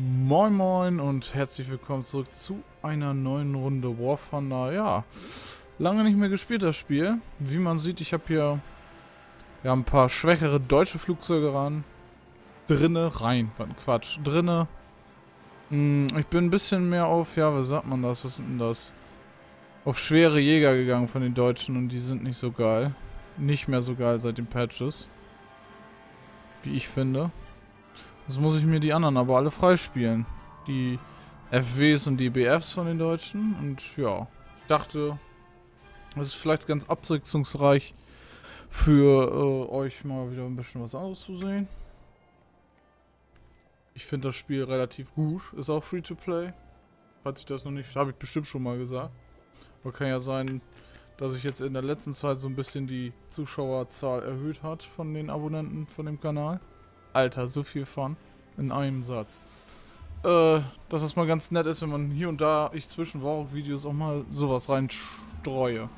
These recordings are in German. Moin Moin und herzlich willkommen zurück zu einer neuen Runde War Thunder. Ja, lange nicht mehr gespielt das Spiel. Wie man sieht, ich habe hier ja, ein paar schwächere deutsche Flugzeuge drinne. Ich bin ein bisschen mehr auf, ja, was sagt man das, was sind denn das? Auf schwere Jäger gegangen von den Deutschen und die sind nicht so geil. Nicht mehr so geil seit den Patches. Wie ich finde. Jetzt muss ich mir die anderen aber alle freispielen. Die FWs und die BFs von den Deutschen. Und ja, ich dachte, das ist vielleicht ganz abwechslungsreich für euch mal wieder ein bisschen was anderes zu sehen. Ich finde das Spiel relativ gut. Ist auch free to play. Falls ich das noch nicht, habe ich bestimmt schon mal gesagt. Aber kann ja sein, dass sich jetzt in der letzten Zeit so ein bisschen die Zuschauerzahl erhöht hat von den Abonnenten von dem Kanal. Alter, so viel Fun. In einem Satz. Dass das mal ganz nett ist, wenn man hier und da, ich zwischen Warhawk-Videos auch mal sowas reinstreue.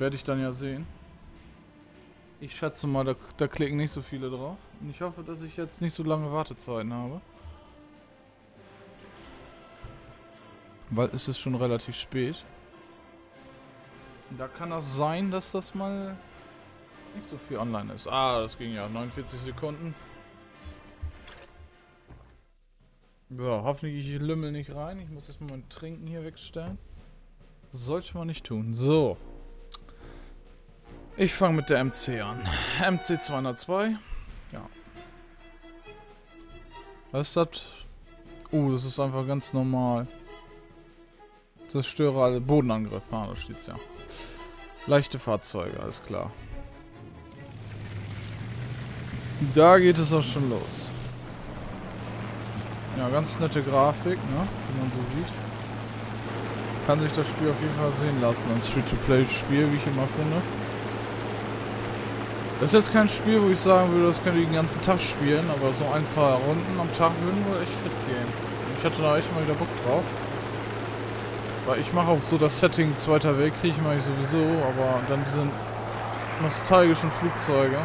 Werde ich dann ja sehen. Ich schätze mal, da klicken nicht so viele drauf. Und ich hoffe, dass ich jetzt nicht so lange Wartezeiten habe. Weil es ist schon relativ spät. Da kann das sein, dass das mal nicht so viel online ist. Ah, das ging ja. 49 Sekunden. So, hoffentlich ich lümmel nicht rein. Ich muss erstmal mein Trinken hier wegstellen. Das sollte man nicht tun. So. Ich fange mit der MC an. MC 202. Ja. Was ist das? Oh, das ist einfach ganz normal. Zerstöre alle Bodenangriff. Ah, da steht's ja. Leichte Fahrzeuge, alles klar. Da geht es auch schon los. Ja, ganz nette Grafik, ne? Wie man so sieht. Kann sich das Spiel auf jeden Fall sehen lassen. Ein Free-to-Play-Spiel, wie ich immer finde. Das ist jetzt kein Spiel, wo ich sagen würde, das könnte ich den ganzen Tag spielen, aber so ein paar Runden am Tag würden wohl echt fit gehen. Ich hatte da echt mal wieder Bock drauf. Weil ich mache auch so das Setting Zweiter Weltkrieg, mache ich sowieso, aber dann diese nostalgischen Flugzeuge.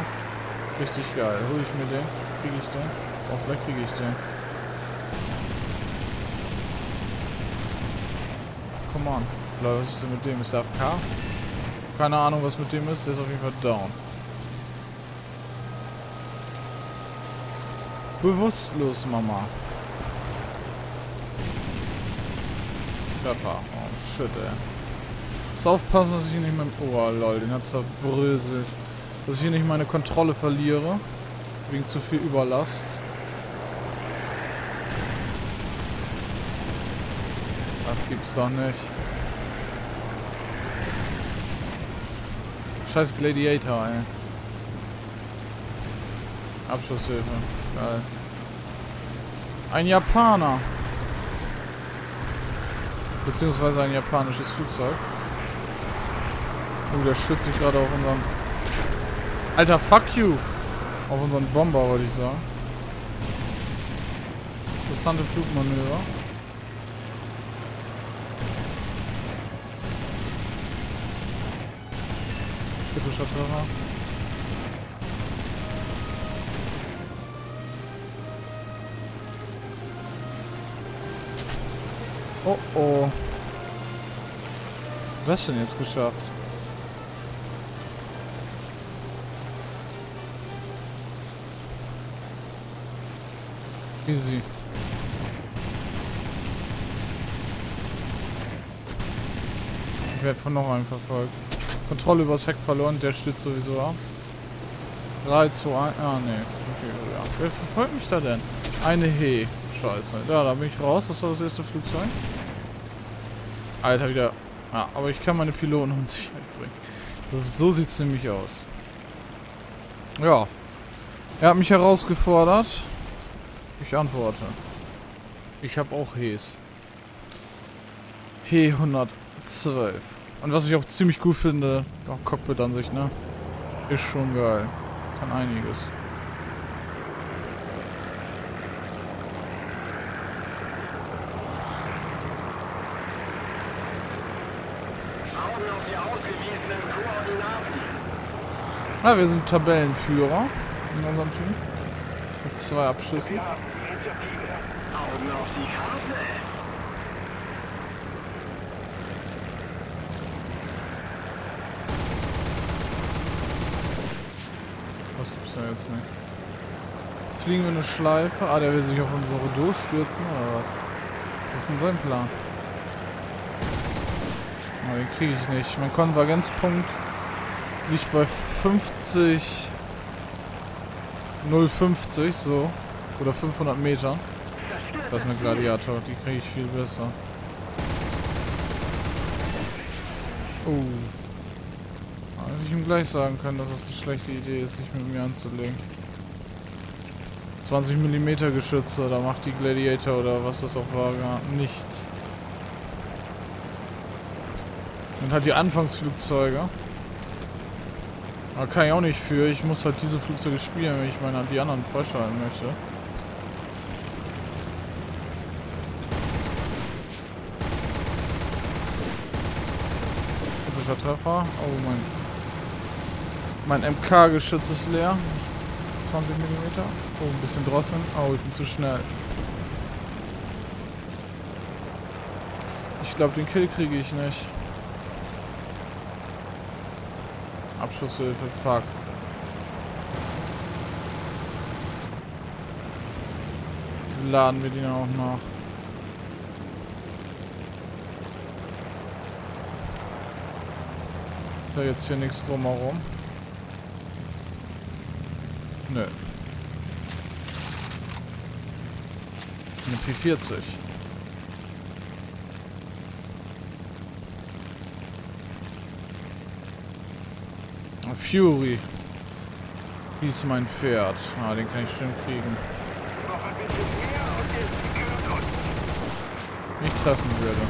Richtig geil. Hol ich mir den? Kriege ich den? Oh, vielleicht kriege ich den. Come on. Leute, was ist denn mit dem? Ist der AFK? Keine Ahnung, was mit dem ist. Der ist auf jeden Fall down. Bewusstlos, Mama. Körper. Oh, shit, ey. Muss aufpassen, dass ich hier nicht mein... Oh, lol, den hat's zerbröselt. Dass ich hier nicht meine Kontrolle verliere. Wegen zu viel Überlast. Das gibt's doch nicht. Scheiß Gladiator, ey. Abschusshilfe. Geil. Ein Japaner. Beziehungsweise ein japanisches Flugzeug. Oh, der schützt sich gerade auf unseren... Alter, fuck you! Auf unseren Bomber, wollte ich sagen. Interessante Flugmanöver. Typischer Treffer. Oh oh. Was denn jetzt geschafft? Easy. Ich werde von noch einem verfolgt. Kontrolle übers Heck verloren, der stützt sowieso ab. 3, 2, 1. Ah, ne. Ja. Wer verfolgt mich da denn? Eine He. Scheiße. Ja, da bin ich raus. Das war das erste Flugzeug. Alter, wieder. Ja, aber ich kann meine Piloten in Sicherheit bringen. So sieht es nämlich aus. Ja. Er hat mich herausgefordert. Ich antworte. Ich habe auch He's. He 112. Und was ich auch ziemlich cool finde, oh, Cockpit an sich, ne? Ist schon geil. Kann einiges. Na, wir sind Tabellenführer in unserem Team. mit 2 Abschüssen. Was gibt's da jetzt nicht? Fliegen wir eine Schleife? Ah, der will sich auf unsere Redoute stürzen oder was? Das ist denn sein Plan? Na, den kriege ich nicht. Mein Konvergenzpunkt liegt bei 50... 0,50 so. Oder 500 Meter. Das ist eine Gladiator, die kriege ich viel besser. Oh. Hätte ich ihm gleich sagen können, dass das eine schlechte Idee ist, sich mit mir anzulegen. 20 mm Geschütze, da macht die Gladiator oder was das auch war, gar nichts. Und halt die Anfangsflugzeuge. Da kann ich auch nicht für, ich muss halt diese Flugzeuge spielen, wenn ich meine die anderen freischalten möchte. Typischer Treffer. Oh mein MK-Geschütz ist leer. 20 mm. Oh, ein bisschen drosseln. Oh, ich bin zu schnell. Ich glaube, den Kill kriege ich nicht. Abschusshilfe, fuck. Laden wir den auch nach. Ist da jetzt hier nichts drumherum? Nö. Eine P 40. Fury hieß mein Pferd. Ah, den kann ich schön kriegen. Nicht treffen würde.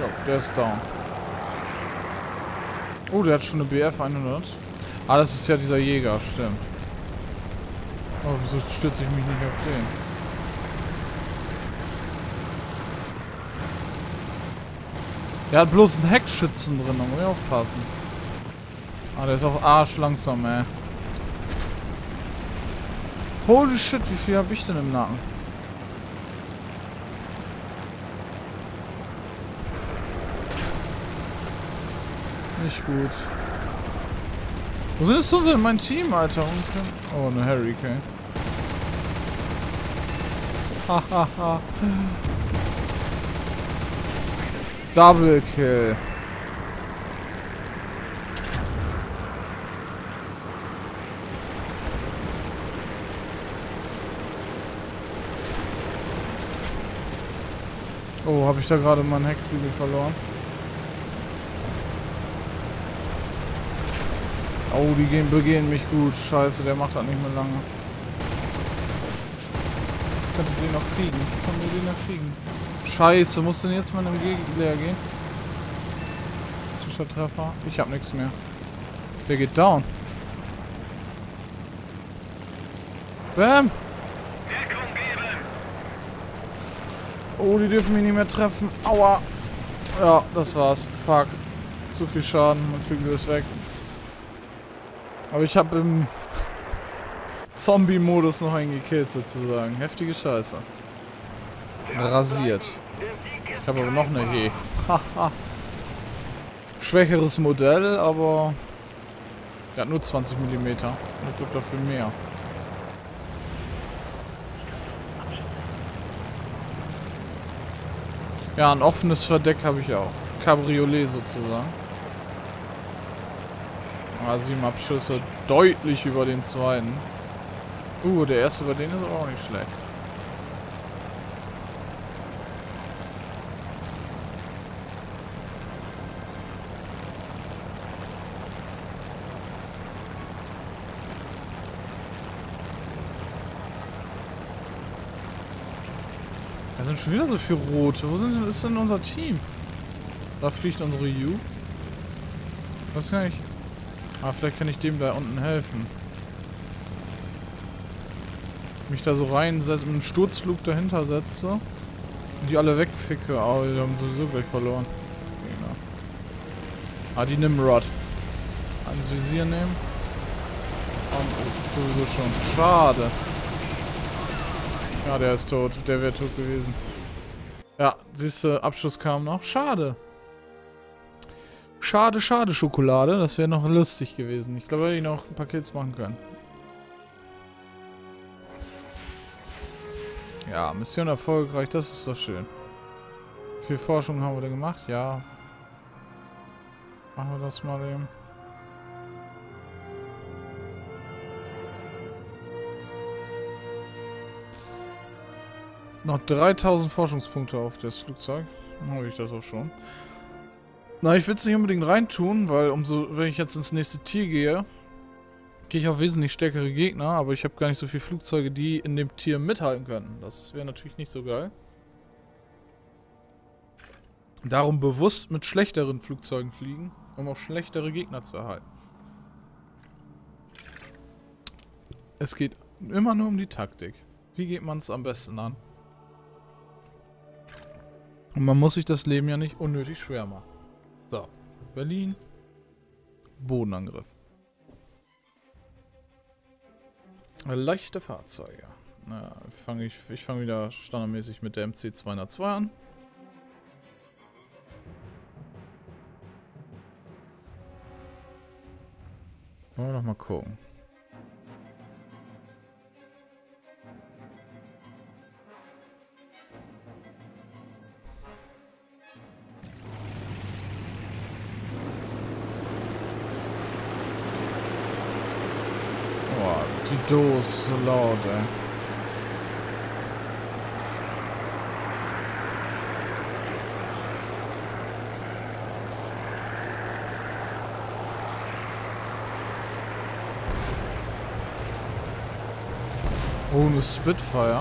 Ja, der ist down. Oh, der hat schon eine BF-100. Ah, das ist ja dieser Jäger, stimmt. Oh, wieso stürze ich mich nicht auf den? Der hat bloß einen Heckschützen drin, da muss ich aufpassen. Ah, der ist auch arschlangsam, ey. Holy shit, wie viel hab ich denn im Nacken? Nicht gut. Wo sind so denn mein Team, Alter? Oh, ne Harry Kane. Hahaha. Double Kill. Oh, habe ich da gerade meinen Heckflügel verloren? Oh, die begehen mich gut. Scheiße, der macht halt nicht mehr lange. Könnte den noch kriegen. Können wir den noch kriegen? Scheiße, muss denn jetzt mal im MG leer gehen? Tischer Treffer. Ich hab nichts mehr. Der geht down. Bam! Oh, die dürfen mich nicht mehr treffen. Aua! Ja, das war's. Fuck. Zu viel Schaden. Mein Flügel ist weg. Aber ich habe im Zombie-Modus noch einen gekillt, sozusagen. Heftige Scheiße. Rasiert. Ich habe aber noch eine He. Haha. Schwächeres Modell, aber... Der hat nur 20 mm. Ich glaube dafür mehr. Ja, ein offenes Verdeck habe ich auch. Cabriolet sozusagen. 7 Abschüsse, deutlich über den zweiten. Der erste über den ist aber auch nicht schlecht. Da sind schon wieder so viele Rote. Wo sind denn, ist denn unser Team? Da fliegt unsere Ju. Was kann ich... Ah, vielleicht kann ich dem da unten helfen. mich da so rein mit einem Sturzflug dahinter setze und die alle wegficke. Aber die haben sowieso gleich verloren. Genau. Ah, die Nimrod. Ans Visier nehmen. Und sowieso schon. Schade. Ja, der ist tot. Der wäre tot gewesen. Ja, siehst du, Abschuss kam noch. Schade. Schade, schade, Schokolade. Das wäre noch lustig gewesen. Ich glaube, hätte ich noch ein paar Kills machen können. Ja, Mission erfolgreich. Das ist doch schön. Wie viel Forschung haben wir da gemacht? Ja. Machen wir das mal eben. Noch 3000 Forschungspunkte auf das Flugzeug. Dann habe ich das auch schon. Na, ich will es nicht unbedingt reintun, weil umso, wenn ich jetzt ins nächste Tier gehe, gehe ich auf wesentlich stärkere Gegner, aber ich habe gar nicht so viele Flugzeuge, die in dem Tier mithalten können. Das wäre natürlich nicht so geil. Darum bewusst mit schlechteren Flugzeugen fliegen, um auch schlechtere Gegner zu erhalten. Es geht immer nur um die Taktik. Wie geht man es am besten an? Und man muss sich das Leben ja nicht unnötig schwer machen. So, Berlin. Bodenangriff. Leichte Fahrzeuge. Na, ich fange wieder standardmäßig mit der MC 202 an. Wollen wir noch mal gucken. Die Dose, so laut, ey. Oh, eine Spitfire.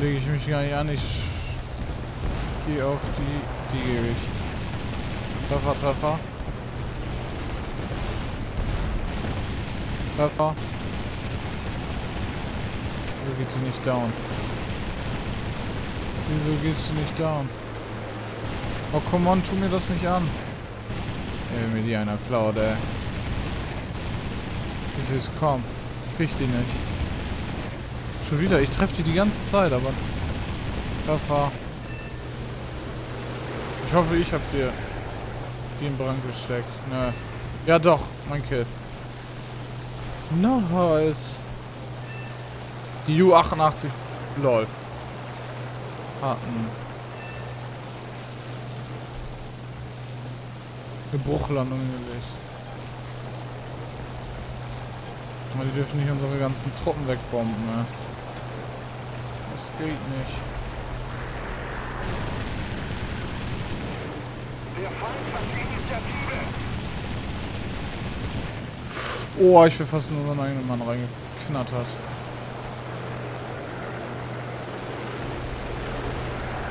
Lege ich mich gar nicht an, ich gehe auf die, die gebe ich. Treffer, Treffer. Treffer. Wieso geht die nicht down? Wieso gehst du nicht down? Oh, come on, tu mir das nicht an. Ey, wenn mir die einer klaut, ey. Wieso ist kaum? Krieg die nicht. Schon wieder, ich treffe die ganze Zeit, aber... Treffer. Ich hoffe, ich hab dir die in Brand gesteckt. Nö. Ja doch, mein Kill. Nice. Die U88. Lol. Hatten. Eine Bruchlandung gelegt. Die dürfen nicht unsere ganzen Truppen wegbomben, ne? Das geht nicht. Der Feind hat die Initiative. Oh, ich wäre fast in unseren eigenen Mann reingeknattert.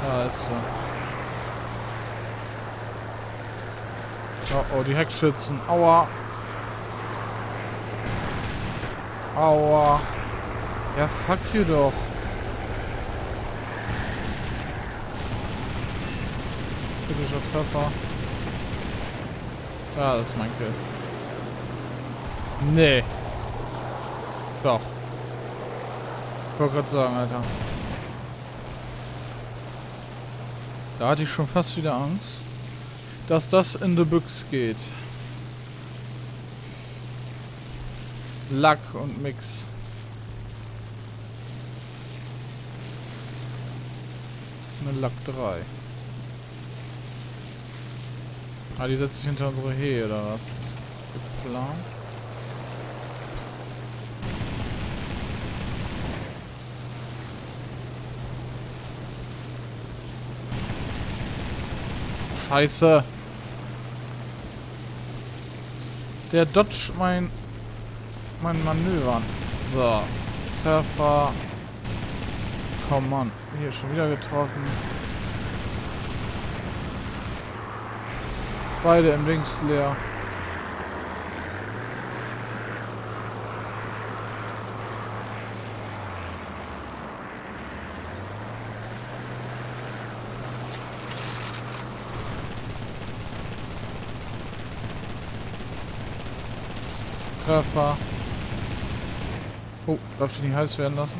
Da ist sie. Oh, oh, die Heckschützen. Aua. Aua. Ja, fuck you doch. Kritischer Treffer. Ja, das ist mein Kill. Nee. Doch. Ich wollte gerade sagen, Alter. Da hatte ich schon fast wieder Angst, dass das in die Büchse geht. Lack und Mix. Eine Lack 3. Ah, die setzt sich hinter unsere Hehe, oder was? Geplant. Scheiße. Der dodge mein Manövern. So. Treffer. Komm, Mann. Hier, schon wieder getroffen. Beide im Links leer. Treffer. Oh, darf ich nicht heiß werden lassen?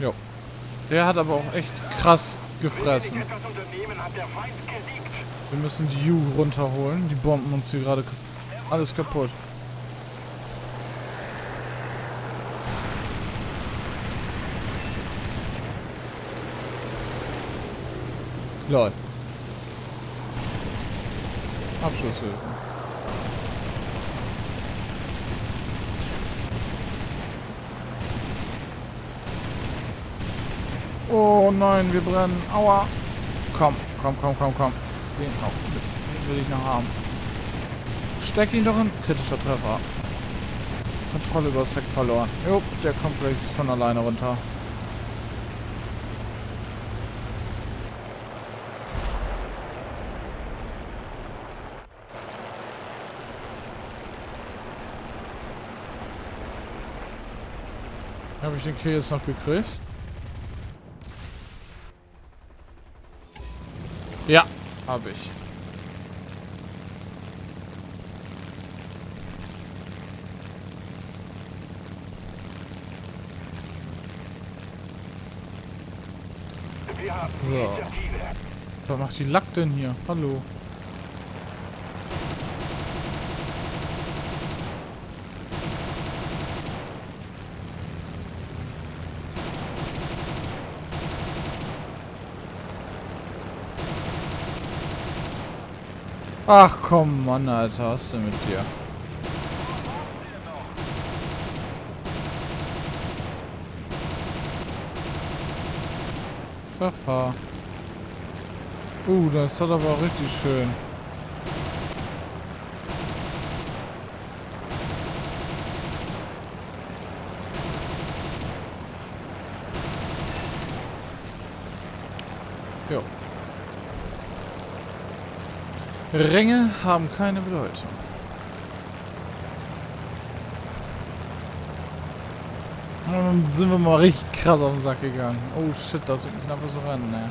Jo. Der hat aber auch echt krass gefressen. Wir müssen die Ju runterholen. Die bomben uns hier gerade alles kaputt. Lol. Abschusshilfen. Oh nein, wir brennen. Aua. Komm. Den auch. Den will ich noch haben. Steck ihn doch in. Kritischer Treffer. Kontrolle über das Heck verloren. Jo, der kommt gleich von alleine runter. Habe ich den Kill jetzt noch gekriegt? Ja, habe ich. So. Was macht die Lack denn hier? Hallo. Ach komm, Mann, Alter, was ist denn mit dir? Treffer. Das hat aber auch richtig schön. Jo. Ränge haben keine Bedeutung. Dann sind wir mal richtig krass auf den Sack gegangen. Oh shit, das ist ein knappes Rennen, ne?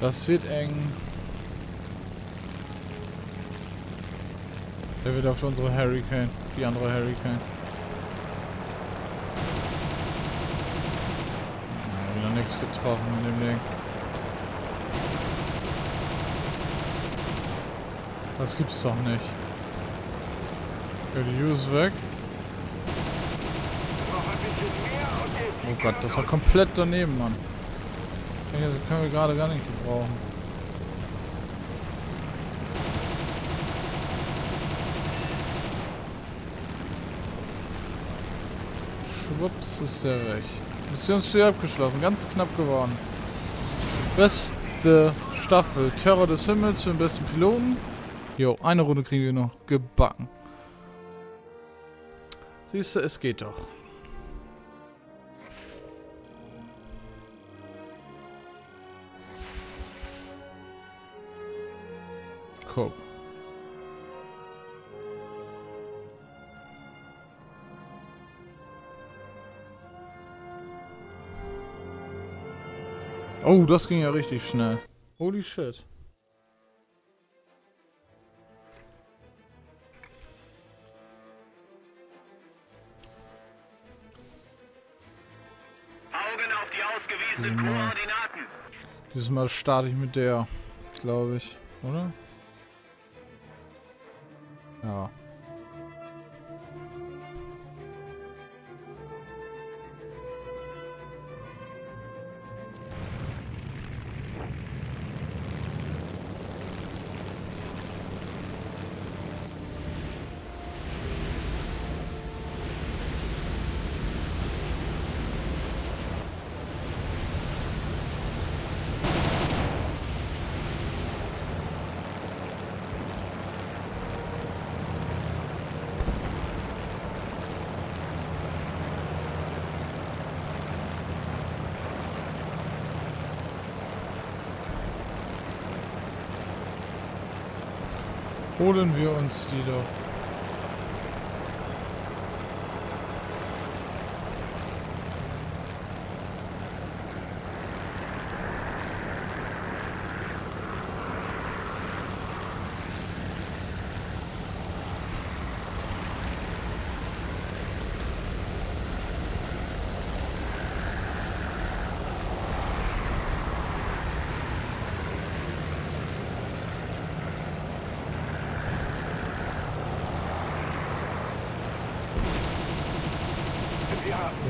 Das wird eng. Der wird auf unsere Harry Kane. Die andere Harry Kane. Ja, wieder nichts getroffen mit dem Ding. Das gibt's doch nicht. Okay, die Ju ist weg. Oh Gott, das war komplett daneben, Mann. Das können wir gerade gar nicht gebrauchen. Schwupps ist der weg. Missionsziel abgeschlossen. Ganz knapp geworden. Beste Staffel. Terror des Himmels für den besten Piloten. Jo, eine Runde kriegen wir noch gebacken. Siehst du, es geht doch. Guck. Oh, das ging ja richtig schnell. Holy shit. Augen auf die ausgewiesenen Koordinaten. Dieses Mal starte ich mit der, glaube ich, oder? Ja. Holen wir uns die doch.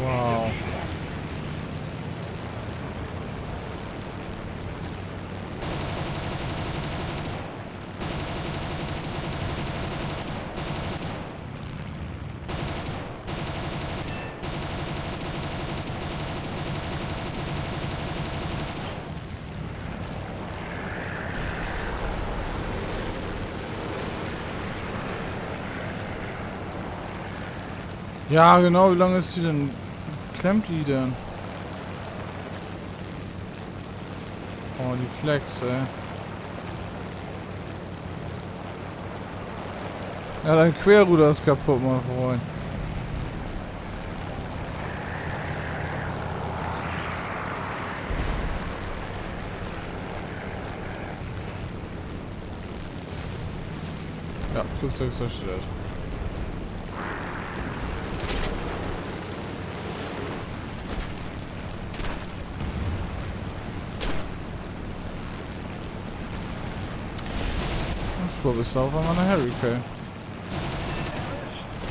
Wow. Ja, genau, wie lange ist die denn? Klemmt die denn? Oh, die Flex, ey. Ja, dein Querruder ist kaputt, mein Freund. Ja, Flugzeug ist zerstört. Spur bis auf einmal eine Harry Kane.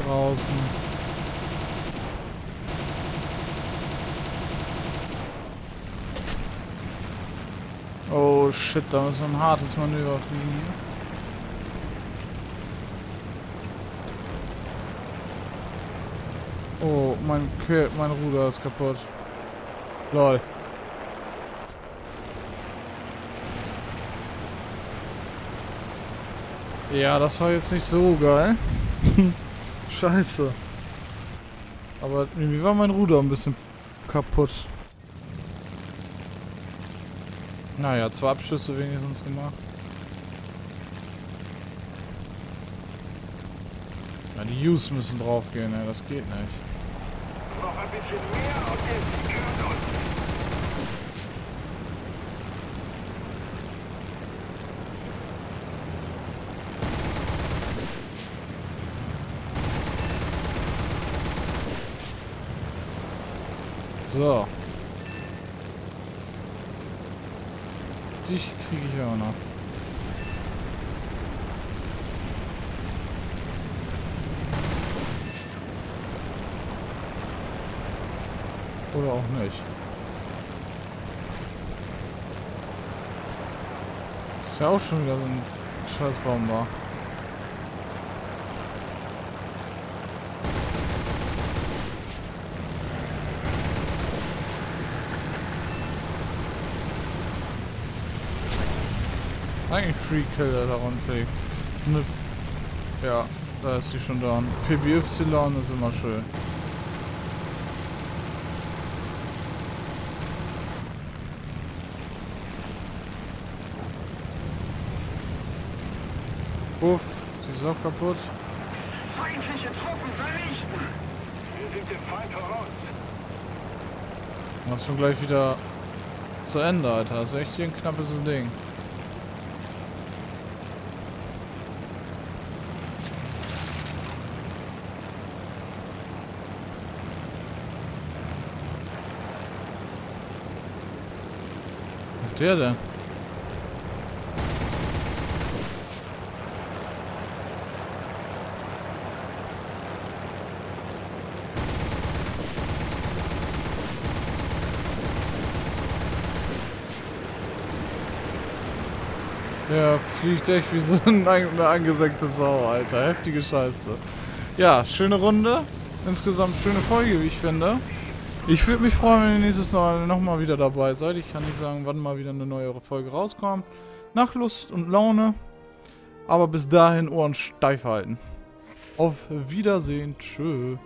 Draußen. Oh shit, da müssen wir ein hartes Manöver fliegen hier. Oh, mein Ruder ist kaputt. Lol. Ja, das war jetzt nicht so geil. Scheiße. Aber irgendwie war mein Ruder ein bisschen kaputt. Naja, 2 Abschüsse wenigstens gemacht. Ja, die Us müssen draufgehen, ey, das geht nicht. Noch ein bisschen mehr auf den Kühlschrank. So. Dich kriege ich auch noch. Oder auch nicht. Das ist ja auch schon wieder so ein scheiß Bomber. Eigentlich Free Kill, der da runterfliegt. Ja, da ist sie schon down. PBY ist immer schön. Uff, sie ist auch kaputt. Feindliche Truppen vernichten! Wir sind dem Feind voraus. Das ist schon gleich wieder zu Ende, Alter. Das ist echt hier ein knappes Ding. Der denn? Der fliegt echt wie so eine angesenkte Sau, Alter. Heftige Scheiße. Ja, schöne Runde. Insgesamt schöne Folge, wie ich finde. Ich würde mich freuen, wenn ihr nächstes Mal nochmal wieder dabei seid. Ich kann nicht sagen, wann mal wieder eine neuere Folge rauskommt. Nach Lust und Laune. Aber bis dahin Ohren steif halten. Auf Wiedersehen. Tschö.